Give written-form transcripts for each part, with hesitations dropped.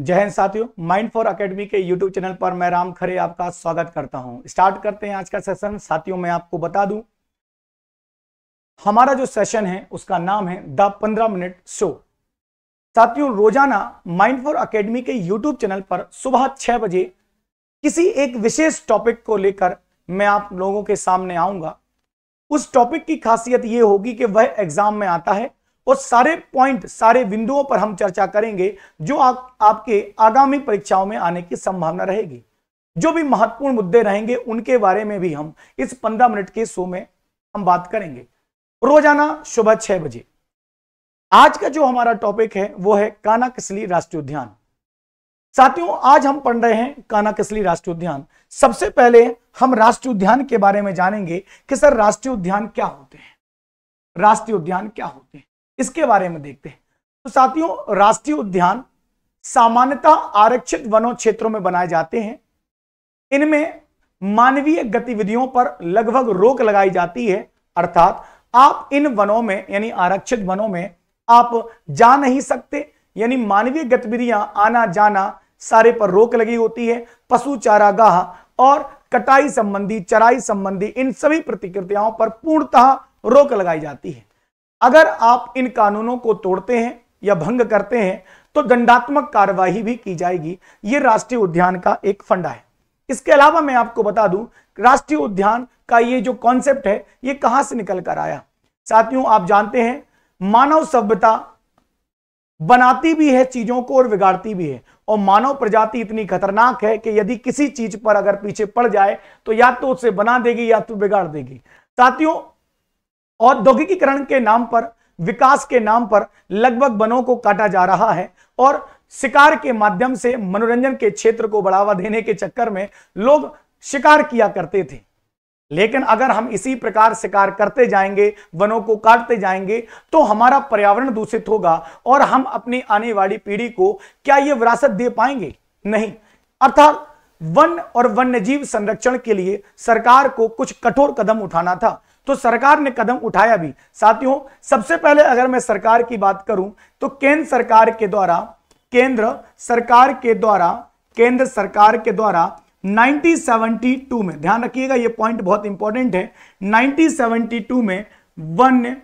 जय हिंद साथियों, माइंड फॉर एकेडमी के यूट्यूब चैनल पर मैं राम खरे आपका स्वागत करता हूं। स्टार्ट करते हैं आज का सेशन। साथियों मैं आपको बता दूं, हमारा जो सेशन है उसका नाम है द 15 मिनट शो। साथियों रोजाना माइंड फॉर एकेडमी के यूट्यूब चैनल पर सुबह 6 बजे किसी एक विशेष टॉपिक को लेकर मैं आप लोगों के सामने आऊंगा। उस टॉपिक की खासियत ये होगी कि वह एग्जाम में आता है और सारे पॉइंट सारे बिंदुओं पर हम चर्चा करेंगे जो आपके आगामी परीक्षाओं में आने की संभावना रहेगी। जो भी महत्वपूर्ण मुद्दे रहेंगे उनके बारे में भी हम इस 15 मिनट के शो में हम बात करेंगे रोजाना सुबह 6 बजे। आज का जो हमारा टॉपिक है वो है कान्हा किसली राष्ट्रीय उद्यान। साथियों आज हम पढ़ रहे हैं कान्हा किसली राष्ट्रीय उद्यान। सबसे पहले हम राष्ट्रीय उद्यान के बारे में जानेंगे कि सर राष्ट्रीय उद्यान क्या होते हैं, राष्ट्रीय उद्यान क्या होते हैं, इसके बारे में देखते हैं। तो साथियों राष्ट्रीय उद्यान सामान्यतः आरक्षित वनों क्षेत्रों में बनाए जाते हैं। इनमें मानवीय गतिविधियों पर लगभग रोक लगाई जाती है, अर्थात आप इन वनों में यानी आरक्षित वनों में आप जा नहीं सकते, यानी मानवीय गतिविधियां आना जाना सारे पर रोक लगी होती है। पशु चारागाह और कटाई संबंधी चराई संबंधी इन सभी प्रतिक्रियाओं पर पूर्णतः रोक लगाई जाती है। अगर आप इन कानूनों को तोड़ते हैं या भंग करते हैं तो दंडात्मक कार्रवाई भी की जाएगी। ये राष्ट्रीय उद्यान का एक फंडा है। इसके अलावा मैं आपको बता दूं राष्ट्रीय उद्यान का ये जो कॉन्सेप्ट है ये कहां से निकल कर आया। साथियों आप जानते हैं मानव सभ्यता बनाती भी है चीजों को और बिगाड़ती भी है, और मानव प्रजाति इतनी खतरनाक है कि यदि किसी चीज पर अगर पीछे पड़ जाए तो या तो उसे बना देगी या तो बिगाड़ देगी। साथियों औद्योगिकीकरण के नाम पर विकास के नाम पर लगभग वनों को काटा जा रहा है और शिकार के माध्यम से मनोरंजन के क्षेत्र को बढ़ावा देने के चक्कर में लोग शिकार किया करते थे। लेकिन अगर हम इसी प्रकार शिकार करते जाएंगे वनों को काटते जाएंगे तो हमारा पर्यावरण दूषित होगा और हम अपनी आने वाली पीढ़ी को क्या ये विरासत दे पाएंगे? नहीं। अर्थात वन और वन्यजीव संरक्षण के लिए सरकार को कुछ कठोर कदम उठाना था, तो सरकार ने कदम उठाया भी। साथियों सबसे पहले अगर मैं सरकार की बात करूं तो केंद्र सरकार के द्वारा 1972 में, ध्यान रखिएगा ये पॉइंट बहुत इंपॉर्टेंट है, 1972 में वन्य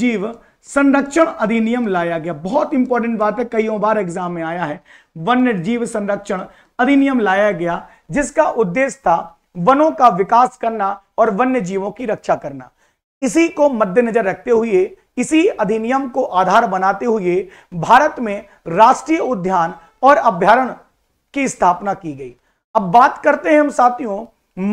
जीव संरक्षण अधिनियम लाया गया। बहुत इंपॉर्टेंट बात है, कई बार एग्जाम में आया है। वन्य जीव संरक्षण अधिनियम लाया गया जिसका उद्देश्य था वनों का विकास करना और वन्य जीवों की रक्षा करना। इसी को मद्देनजर रखते हुए इसी अधिनियम को आधार बनाते हुए भारत में राष्ट्रीय उद्यान और अभ्यारण्य की स्थापना की गई। अब बात करते हैं हम साथियों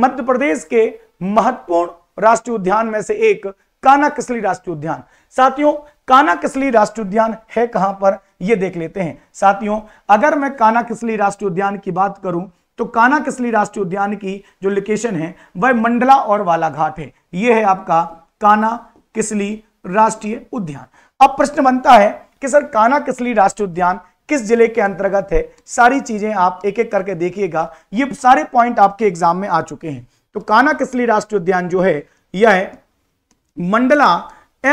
मध्य प्रदेश के महत्वपूर्ण राष्ट्रीय उद्यान में से एक कान्हा किसली राष्ट्रीय उद्यान। साथियों कान्हा किसली राष्ट्रीय उद्यान है कहां पर यह देख लेते हैं। साथियों अगर मैं कान्हा किसली राष्ट्रीय उद्यान की बात करूं तो कान्हा किसली राष्ट्रीय उद्यान की जो लोकेशन है वह मंडला और बालाघाट है। यह है आपका कान्हा किसली राष्ट्रीय उद्यान। अब प्रश्न बनता है कि सर कान्हा किसली राष्ट्रीय उद्यान किस जिले के अंतर्गत है? सारी चीजें आप एक एक करके देखिएगा, ये सारे पॉइंट आपके एग्जाम में आ चुके हैं। तो कान्हा किसली राष्ट्रीय उद्यान जो है यह है मंडला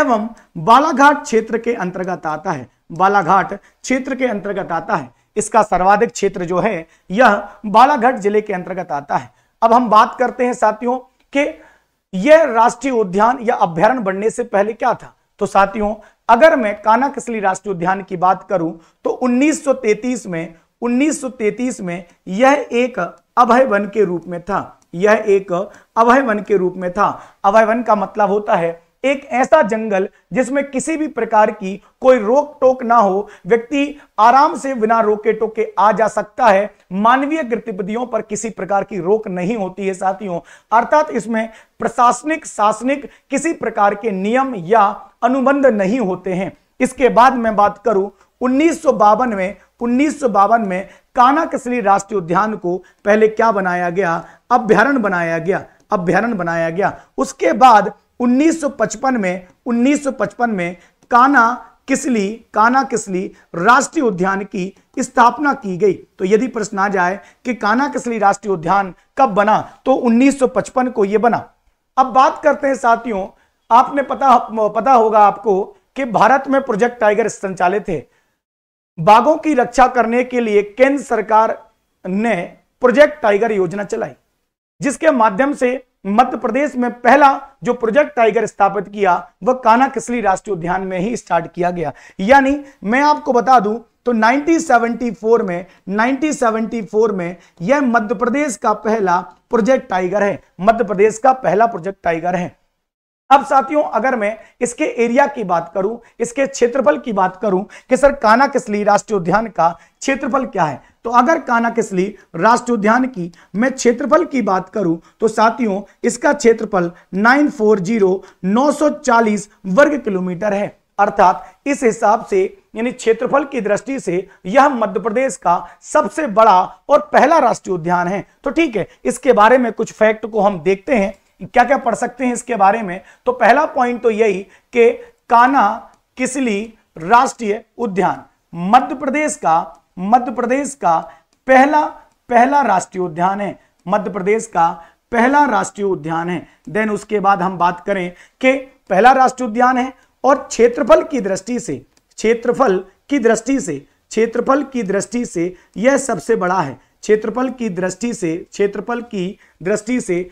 एवं बालाघाट क्षेत्र के अंतर्गत आता है, बालाघाट क्षेत्र के अंतर्गत आता है। इसका सर्वाधिक क्षेत्र जो है यह बालाघाट जिले के अंतर्गत आता है। अब हम बात करते हैं साथियों कि यह राष्ट्रीय उद्यान या अभ्यारण्य बनने से पहले क्या था। तो साथियों अगर मैं कान्हा किसली राष्ट्रीय उद्यान की बात करूं तो 1933 में यह एक अभय वन के रूप में था। अभय वन का मतलब होता है एक ऐसा जंगल जिसमें किसी भी प्रकार की कोई रोक टोक ना हो, व्यक्ति आराम से बिना रोके टोके आ जा सकता है, मानवीय गतिविधियों पर किसी प्रकार की रोक नहीं होती है। साथियों अर्थात इसमें प्रशासनिक शासनिक किसी प्रकार के नियम या अनुबंध नहीं होते हैं। इसके बाद मैं बात करूं 1952 में कान्हा किसली राष्ट्रीय उद्यान को पहले क्या बनाया गया? अभ्यारण्य बनाया गया, अभ्यारण्य बनाया गया। उसके बाद 1955 में कान्हा किसली राष्ट्रीय उद्यान की स्थापना की गई। तो यदि प्रश्न आ जाए कि कान्हा किसली राष्ट्रीय उद्यान कब बना तो 1955 को यह बना। अब बात करते हैं साथियों, आपने पता होगा आपको कि भारत में प्रोजेक्ट टाइगर संचालित है। बाघों की रक्षा करने के लिए केंद्र सरकार ने प्रोजेक्ट टाइगर योजना चलाई, जिसके माध्यम से मध्य प्रदेश में पहला जो प्रोजेक्ट टाइगर स्थापित किया वह कान्हा किसली राष्ट्रीय उद्यान में ही स्टार्ट किया गया। यानी मैं आपको बता दूं तो 1974 में यह मध्य प्रदेश का पहला प्रोजेक्ट टाइगर है। अब साथियों अगर मैं इसके एरिया की बात करूं, इसके क्षेत्रफल की बात करूं कि सर कान्हा किसली राष्ट्रीय उद्यान का क्षेत्रफल क्या है, तो अगर कान्हा किसली राष्ट्रीय उद्यान की मैं क्षेत्रफल की बात करूं तो साथियों इसका क्षेत्रफल 940 वर्ग किलोमीटर है। अर्थात इस हिसाब से यानी क्षेत्रफल की दृष्टि से यह मध्य प्रदेश का सबसे बड़ा और पहला राष्ट्रीय उद्यान है। तो ठीक है, इसके बारे में कुछ फैक्ट को हम देखते हैं, क्या क्या पढ़ सकते हैं इसके बारे में। तो पहला पॉइंट तो यही कि कान्हा किसली राष्ट्रीय उद्यान मध्य प्रदेश का पहला राष्ट्रीय उद्यान है। देन उसके बाद हम बात करें कि पहला राष्ट्रीय उद्यान है और क्षेत्रफल की दृष्टि से यह सबसे बड़ा है। क्षेत्रफल की दृष्टि से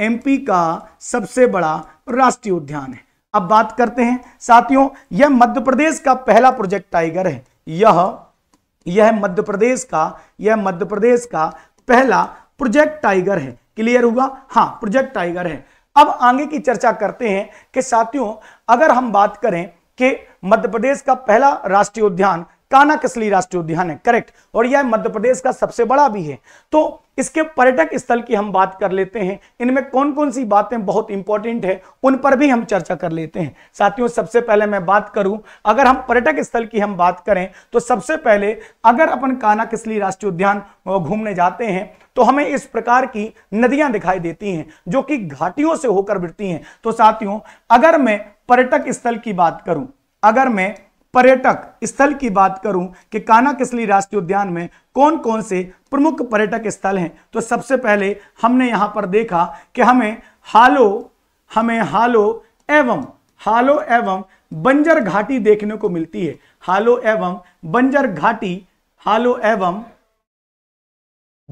एमपी का सबसे बड़ा राष्ट्रीय उद्यान है। अब बात करते हैं साथियों, यह मध्य प्रदेश का पहला प्रोजेक्ट टाइगर है। यह मध्य प्रदेश का पहला प्रोजेक्ट टाइगर है। क्लियर हुआ? हाँ, प्रोजेक्ट टाइगर है। अब आगे की चर्चा करते हैं कि साथियों अगर हम बात करें कि मध्य प्रदेश का पहला राष्ट्रीय उद्यान कान्हा किसली राष्ट्रीय उद्यान है, करेक्ट, और यह मध्य प्रदेश का सबसे बड़ा भी है। तो इसके पर्यटक स्थल की हम बात कर लेते हैं, इनमें कौन कौन सी बातें बहुत इंपॉर्टेंट है उन पर भी हम चर्चा कर लेते हैं। साथियों सबसे पहले मैं बात करूं, अगर हम पर्यटक स्थल की हम बात करें तो सबसे पहले अगर अपन कान्हा किसली राष्ट्रीय उद्यान घूमने जाते हैं तो हमें इस प्रकार की नदियां दिखाई देती हैं जो कि घाटियों से होकर बहती हैं। तो साथियों अगर मैं पर्यटक स्थल की बात करूं, कि कान्हा किसली राष्ट्रीय उद्यान में कौन कौन से प्रमुख पर्यटक स्थल हैं, तो सबसे पहले हमने यहां पर देखा कि हमें हालो एवं बंजर घाटी देखने को मिलती है। हालो एवं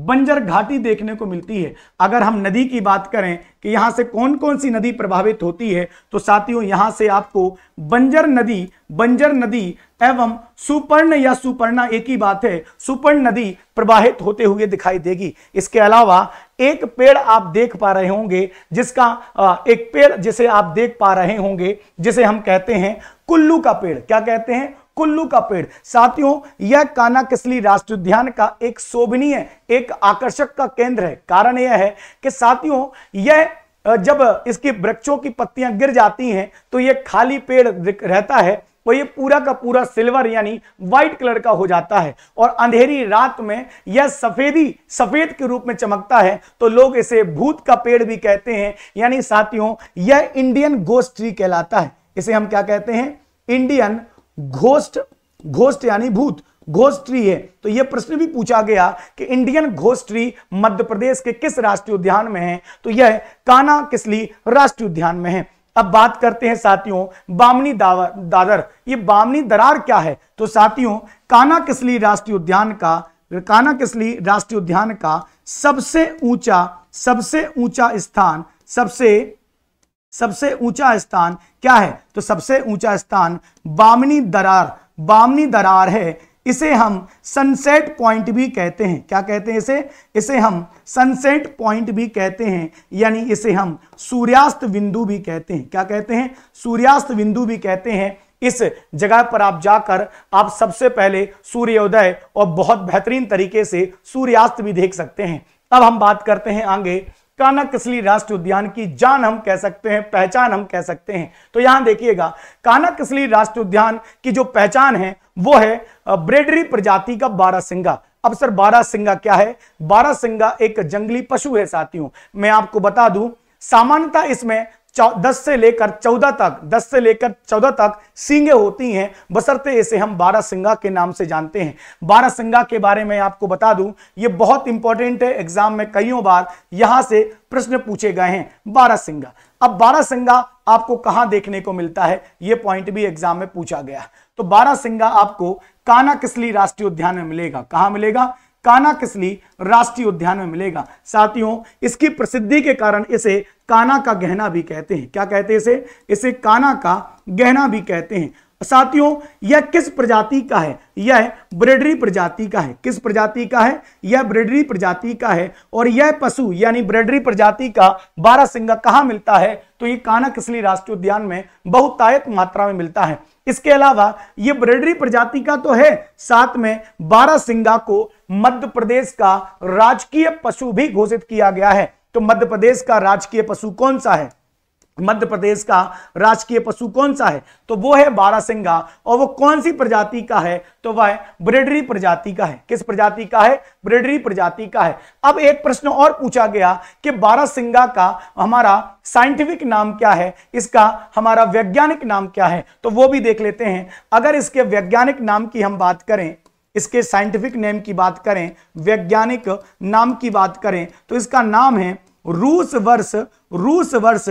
बंजर घाटी देखने को मिलती है। अगर हम नदी की बात करें कि यहाँ से कौन कौन सी नदी प्रभावित होती है, तो साथियों यहाँ से आपको बंजर नदी एवं सुपर्णा, एक ही बात है, सुपर्ण नदी प्रवाहित होते हुए दिखाई देगी। इसके अलावा एक पेड़ आप देख पा रहे होंगे जिसे हम कहते हैं कुल्लू का पेड़। क्या कहते हैं? कुल्लू का पेड़। साथियों यह कान्हा किसली राष्ट्रीय उद्यान का एक शोभनीय, एक आकर्षक का केंद्र है। कारण यह है कि साथियों यह जब इसके वृक्षों की पत्तियां गिर जाती हैं तो यह खाली पेड़ रहता है और ये पूरा का पूरा सिल्वर यानी व्हाइट कलर का हो जाता है और अंधेरी रात में यह सफेद के रूप में चमकता है, तो लोग इसे भूत का पेड़ भी कहते हैं। यानी साथियों यह इंडियन घोस्ट ट्री कहलाता है। इसे हम क्या कहते हैं? इंडियन घोस्ट यानी भूत, घोस्ट ट्री है। तो यह प्रश्न भी पूछा गया कि Indian ghost tree Madhya Pradesh के किस राष्ट्रीय उद्यान में है, तो यह कान्हा किसली राष्ट्रीय उद्यान में है। अब बात करते हैं साथियों बामनी दादर, ये बामनी दरार क्या है? तो साथियों कान्हा किसली राष्ट्रीय उद्यान का सबसे ऊंचा स्थान क्या है? तो सबसे ऊंचा स्थान बामनी दरार है। इसे हम सनसेट पॉइंट भी कहते हैं। क्या कहते हैं इसे हम सनसेट पॉइंट भी कहते हैं, यानी इसे हम सूर्यास्त बिंदु भी कहते हैं। क्या कहते हैं? सूर्यास्त बिंदु भी कहते हैं। इस जगह पर आप जाकर आप सबसे पहले सूर्योदय और बहुत बेहतरीन तरीके से सूर्यास्त भी देख सकते हैं। अब हम बात करते हैं आगे कान्हा किसली राष्ट्रीय उद्यान की जान हम कह सकते हैं, पहचान हम कह सकते हैं। तो यहां देखिएगा कान्हा किसली राष्ट्रीय उद्यान की जो पहचान है वो है ब्रेडरी प्रजाति का बारासिंगा। अब सर बारासिंगा क्या है? बारासिंगा एक जंगली पशु है। साथियों मैं आपको बता दूं सामान्यतः इसमें 10 से लेकर 14 तक सींगे होती हैं, बशर्ते इसे हम बारासिंगा के नाम से जानते हैं। बारासिंगा के बारे में आपको बता दूं ये बहुत इंपॉर्टेंट है, एग्जाम में कईयों बार यहां से प्रश्न पूछे गए हैं बारासिंगा। अब बारासिंगा आपको कहां देखने को मिलता है, यह पॉइंट भी एग्जाम में पूछा गया। तो बारासिंगा आपको कान्हा किसली राष्ट्रीय उद्यान में मिलेगा। कहां मिलेगा? कान्हा किसली राष्ट्रीय उद्यान में मिलेगा। साथियों, इसकी प्रसिद्धि के कारण इसे कान्हा का गहना भी कहते हैं। क्या कहते हैं इसे? इसे कान्हा का गहना भी कहते हैं। साथियों, यह किस प्रजाति का है? यह ब्रेडरी प्रजाति का है। किस प्रजाति का है? यह ब्रेडरी प्रजाति का है। और यह पशु यानी ब्रेडरी प्रजाति का बारासिंगा कहाँ मिलता है? तो ये कान्हा किसली राष्ट्रीय उद्यान में बहुतायत मात्रा में मिलता है। इसके अलावा ये ब्रेडरी प्रजाति का तो है, साथ में बारासिंगा को मध्य प्रदेश का राजकीय पशु भी घोषित किया गया है। तो मध्य प्रदेश का राजकीय पशु कौन सा है? मध्य प्रदेश का राजकीय पशु कौन सा है? तो वो है बारासिंगा। और वो कौन सी प्रजाति का है? तो वह ब्रेडरी प्रजाति का है। किस प्रजाति का है? ब्रेडरी प्रजाति का है। अब एक प्रश्न और पूछा गया कि बारासिंगा का हमारा साइंटिफिक नाम क्या है, इसका हमारा वैज्ञानिक नाम क्या है, तो वो भी देख लेते हैं। अगर इसके वैज्ञानिक नाम की हम बात करें, इसके साइंटिफिक नेम की बात करें, वैज्ञानिक नाम की बात करें, तो इसका नाम है रूस वर्ष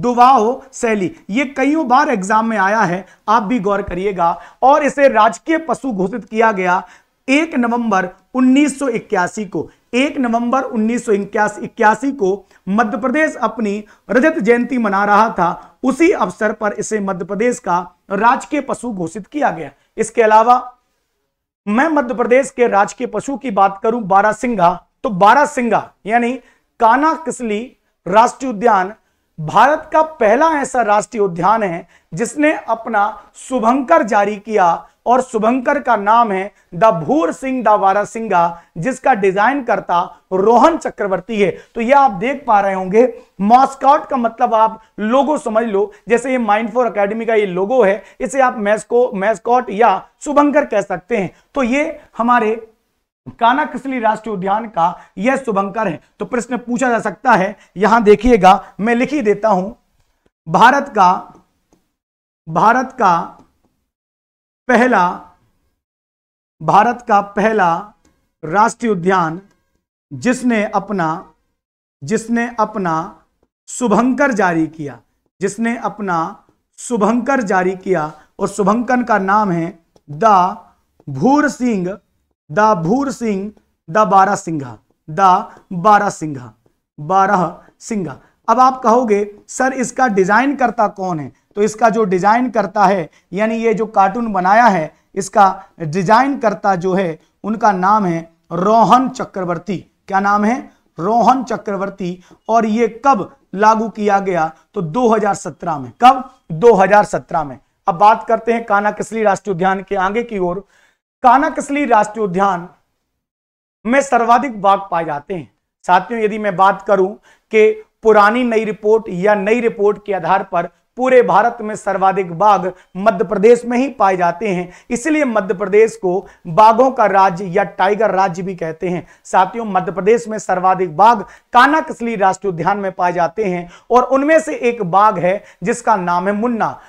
दुवाओ शैली। ये कईयों बार एग्जाम में आया है, आप भी गौर करिएगा। और इसे राजकीय पशु घोषित किया गया 1 नवंबर 1981 को। 1 नवंबर 1981 को मध्य प्रदेश अपनी रजत जयंती मना रहा था, उसी अवसर पर इसे मध्य प्रदेश का राजकीय पशु घोषित किया गया। इसके अलावा मैं मध्य प्रदेश के राजकीय पशु की बात करूं बारासिंगा, तो बारासिंगा यानी कान्हा किसली राष्ट्रीय उद्यान भारत का पहला ऐसा राष्ट्रीय उद्यान है जिसने अपना शुभंकर जारी किया। और शुभंकर का नाम है द भूर सिंह द बारासिंगा, जिसका डिजाइन करता रोहन चक्रवर्ती है। तो यह आप देख पा रहे होंगे मॉस्कॉट का मतलब आप लोगो समझ लो, जैसे ये माइंड फॉर एकेडमी का ये लोगो है, इसे आप मैस्कॉट या शुभंकर कह सकते हैं। तो ये हमारे कान्हा किसली राष्ट्रीय उद्यान का यह शुभंकर है। तो प्रश्न पूछा जा सकता है, यहां देखिएगा, मैं लिख ही देता हूं, भारत का पहला राष्ट्रीय उद्यान जिसने अपना शुभंकर जारी किया, और शुभंकर का नाम है द बारासिंगा। अब आप कहोगे सर इसका डिजाइन करता कौन है? तो इसका जो डिजाइन करता है यानी ये जो कार्टून बनाया है, इसका डिजाइन करता जो है उनका नाम है रोहन चक्रवर्ती। क्या नाम है? रोहन चक्रवर्ती। और ये कब लागू किया गया? तो 2017 में। कब? 2017 में। अब बात करते हैं कान्हा किसली राष्ट्रीय उद्यान के आगे की ओर। कान्हा किसली राष्ट्रीय उद्यान में सर्वाधिक बाघ पाए जाते हैं। साथियों, यदि मैं बात करूं कि पुरानी नई रिपोर्ट या नई रिपोर्ट के आधार पर पूरे भारत में सर्वाधिक बाघ मध्य प्रदेश में ही पाए जाते हैं, इसलिए मध्य प्रदेश को बाघों का राज्य या टाइगर राज्य भी कहते हैं। साथियों, मध्य प्रदेश में सर्वाधिक बाघ कान्हा किसली राष्ट्रीय उद्यान में पाए जाते हैं, और उनमें से एक बाघ है जिसका नाम है मुन्ना।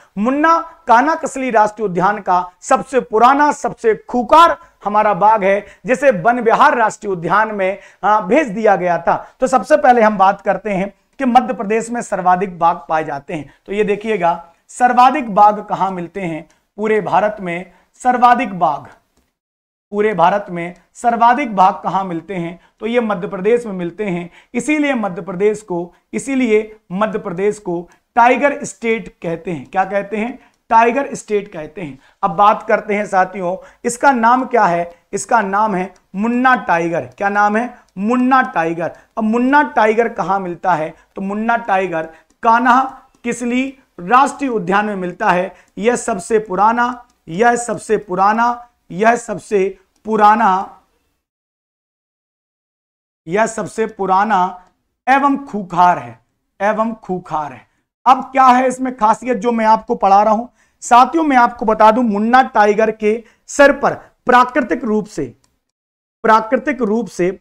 कान्हा किसली राष्ट्रीय उद्यान का सबसे पुराना, सबसे खूंखार हमारा बाघ है, जिसे वन विहार राष्ट्रीय उद्यान में भेज दिया गया था। तो सबसे पहले हम बात करते हैं कि मध्य प्रदेश में सर्वाधिक बाघ पाए जाते हैं। तो ये देखिएगा, सर्वाधिक बाघ कहां मिलते हैं? पूरे भारत में सर्वाधिक बाघ कहां मिलते हैं? तो ये मध्य प्रदेश में मिलते हैं। इसीलिए मध्य प्रदेश को टाइगर स्टेट कहते हैं। क्या कहते हैं? टाइगर स्टेट कहते हैं। अब बात करते हैं साथियों, इसका नाम क्या है? इसका नाम है मुन्ना टाइगर। क्या नाम है? मुन्ना टाइगर। अब मुन्ना टाइगर कहाँ मिलता है? तो मुन्ना टाइगर कान्हा किसली राष्ट्रीय उद्यान में मिलता है। यह सबसे पुराना एवं खूंखार है। अब क्या है इसमें खासियत जो मैं आपको पढ़ा रहा हूं? साथियों, मैं आपको बता दूं, मुन्ना टाइगर के सर पर प्राकृतिक रूप से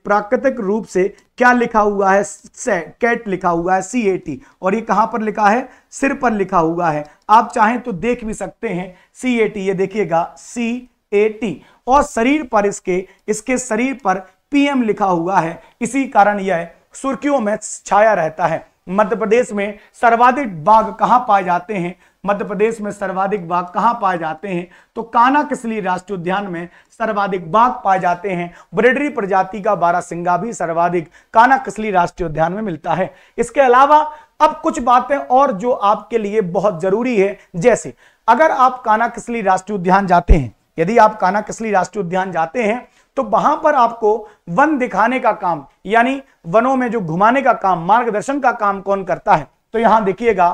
क्या लिखा हुआ है? कैट लिखा हुआ है, CAT। और ये कहां पर लिखा है? सिर पर लिखा हुआ है। आप चाहें तो देख भी सकते हैं, CAT। ये देखिएगा, CAT। और शरीर पर इसके शरीर पर PM लिखा हुआ है। इसी कारण यह सुर्खियों में छाया रहता है। मध्य प्रदेश में सर्वाधिक बाघ कहाँ पाए जाते हैं? मध्य प्रदेश में सर्वाधिक बाघ कहाँ पाए जाते हैं? तो कान्हा किसली राष्ट्रीय उद्यान में सर्वाधिक बाघ पाए जाते हैं। ब्रेडरी प्रजाति का बारासिंगा भी सर्वाधिक कान्हा किसली राष्ट्रीय उद्यान में मिलता है। इसके अलावा अब कुछ बातें और जो आपके लिए बहुत जरूरी है, जैसे अगर आप कान्हा किसली राष्ट्रीय उद्यान जाते हैं, यदि आप कान्हा किसली राष्ट्रीय उद्यान जाते हैं तो वहां पर आपको वन दिखाने का काम, यानी वनों में जो घुमाने का काम, मार्गदर्शन का काम कौन करता है? तो यहां देखिएगा,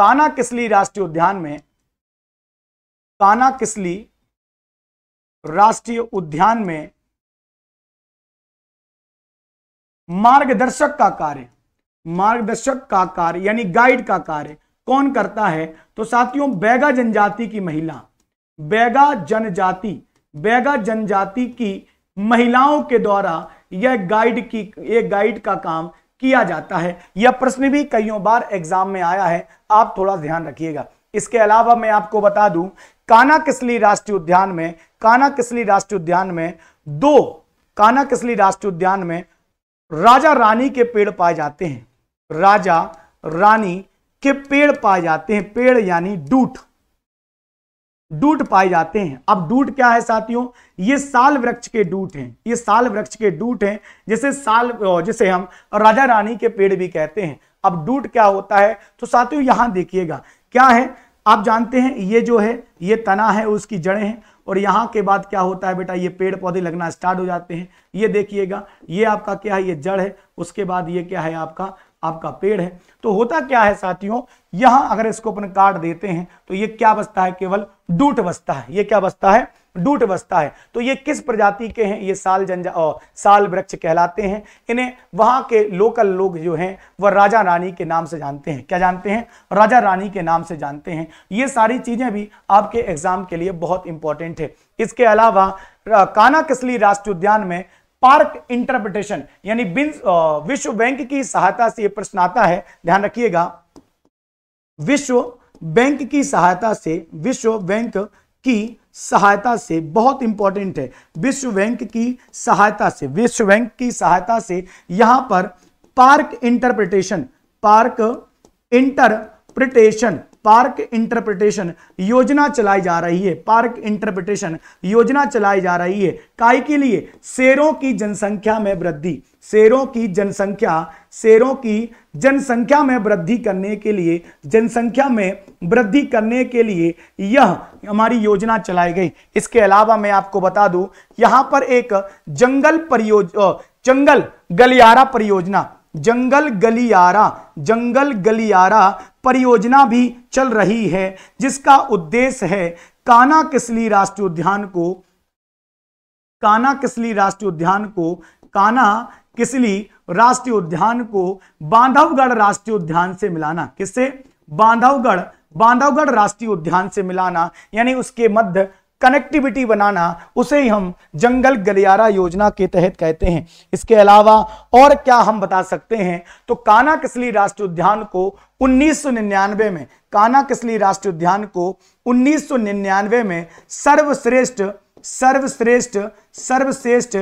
कान्हा किसली राष्ट्रीय उद्यान में, कान्हा किसली राष्ट्रीय उद्यान में मार्गदर्शक का कार्य, मार्गदर्शक का कार्य यानी गाइड का कार्य कौन करता है? तो साथियों, बैगा जनजाति की महिला, बैगा जनजाति, बैगा जनजाति की महिलाओं के द्वारा यह गाइड का काम किया जाता है। यह प्रश्न भी कईयों बार एग्जाम में आया है, आप थोड़ा ध्यान रखिएगा। इसके अलावा मैं आपको बता दूं, कान्हा किसली राष्ट्रीय उद्यान में, कान्हा किसली राष्ट्रीय उद्यान में कान्हा किसली राष्ट्रीय उद्यान में राजा रानी के पेड़ पाए जाते हैं, राजा रानी के पेड़ पाए जाते हैं। पेड़ यानी डूट, डूट पाए जाते हैं। अब डूट क्या है साथियों? ये साल वृक्ष के डूट हैं, ये साल वृक्ष के डूट हैं, जिसे हम राजा रानी के पेड़ भी कहते हैं। अब डूट क्या होता है? तो साथियों यहां देखिएगा क्या है, आप जानते हैं ये जो है ये तना है, उसकी जड़ें हैं, और यहाँ के बाद क्या होता है बेटा, ये पेड़ पौधे लगना स्टार्ट हो जाते हैं। ये देखिएगा, ये आपका क्या है, ये जड़ है, उसके बाद ये क्या है, आपका पेड़ है। तो होता क्या है साथियों, यहाँ अगर इसको अपन काट देते हैं तो ये क्या बचता है, केवल डूट बचता है। ये क्या बचता है? डूट बचता है। तो ये किस प्रजाति के हैं? ये साल वृक्ष कहलाते हैं। इन्हें वहाँ के लोकल लोग जो हैं वह राजा रानी के नाम से जानते हैं। क्या जानते हैं? राजा रानी के नाम से जानते हैं। ये सारी चीज़ें भी आपके एग्जाम के लिए बहुत इंपॉर्टेंट है। इसके अलावा कान्हा किसली राष्ट्रीय उद्यान में पार्क इंटरप्रिटेशन यानी विश्व बैंक की सहायता से यह प्रश्न आता है, ध्यान रखिएगा। विश्व बैंक की सहायता से, विश्व बैंक की सहायता से, बहुत इंपॉर्टेंट है, विश्व बैंक की सहायता से, विश्व बैंक की सहायता से यहां पर पार्क इंटरप्रिटेशन योजना चलाई जा रही है। पार्क इंटरप्रिटेशन योजना चलाई जा रही है काय के लिए? शेरों की जनसंख्या में वृद्धि, शेरों की जनसंख्या में वृद्धि करने के लिए, यह हमारी योजना चलाई गई। इसके अलावा मैं आपको बता दूं, यहां पर एक जंगल गलियारा परियोजना भी चल रही है, जिसका उद्देश्य है कान्हा किसली राष्ट्रीय उद्यान को बांधवगढ़ राष्ट्रीय उद्यान से मिलाना। किससे? बांधवगढ़ राष्ट्रीय उद्यान से मिलाना, यानी उसके मध्य कनेक्टिविटी बनाना, उसे ही हम जंगल गलियारा योजना के तहत कहते हैं। इसके अलावा और क्या हम बता सकते हैं? तो कान्हा किसली राष्ट्रीय उद्यान को 1999 में, कान्हा किसली राष्ट्रीय उद्यान को 1999 में सर्वश्रेष्ठ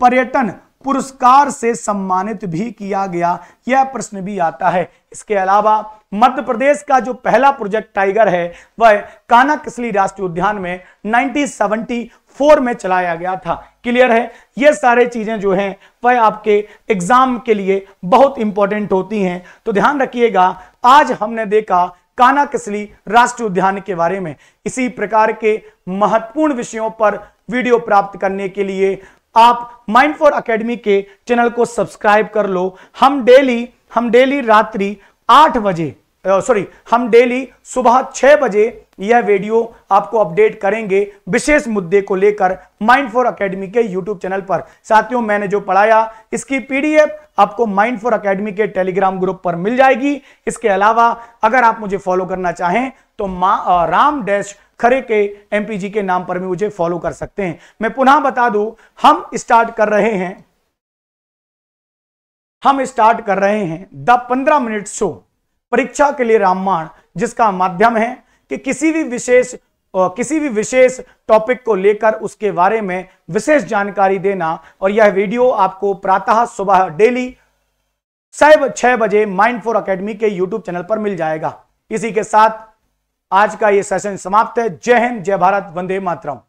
पर्यटन पुरस्कार से सम्मानित भी किया गया। यह प्रश्न भी आता है। इसके अलावा मध्य प्रदेश का जो पहला प्रोजेक्ट टाइगर है वह कान्हा किसली राष्ट्रीय उद्यान में 1974 में चलाया गया था। क्लियर है? ये सारे चीजें जो हैं वह आपके एग्जाम के लिए बहुत इंपॉर्टेंट होती हैं। तो ध्यान रखिएगा, आज हमने देखा कान्हा किसली राष्ट्रीय उद्यान के बारे में। इसी प्रकार के महत्वपूर्ण विषयों पर वीडियो प्राप्त करने के लिए आप माइंड फॉर एकेडमी के चैनल को सब्सक्राइब कर लो। हम डेली रात्रि 8 बजे हम डेली सुबह 6 बजे यह वीडियो आपको अपडेट करेंगे विशेष मुद्दे को लेकर माइंड फॉर एकेडमी के यूट्यूब चैनल पर। साथियों, मैंने जो पढ़ाया इसकी पीडीएफ आपको माइंड फॉर एकेडमी के टेलीग्राम ग्रुप पर मिल जाएगी। इसके अलावा अगर आप मुझे फॉलो करना चाहें तो राम-खरे के एमपीजी के नाम पर भी मुझे फॉलो कर सकते हैं। मैं पुनः बता दूं, हम स्टार्ट कर रहे हैं द 15 मिनट शो परीक्षा के लिए रामबाण, जिसका माध्यम है कि किसी भी विशेष टॉपिक को लेकर उसके बारे में विशेष जानकारी देना। और यह वीडियो आपको प्रातः सुबह डेली 6 बजे माइंड फॉर एकेडमी के यूट्यूब चैनल पर मिल जाएगा। इसी के साथ आज का ये सेशन समाप्त है। जय हिंद, जय भारत, वंदे मातरम।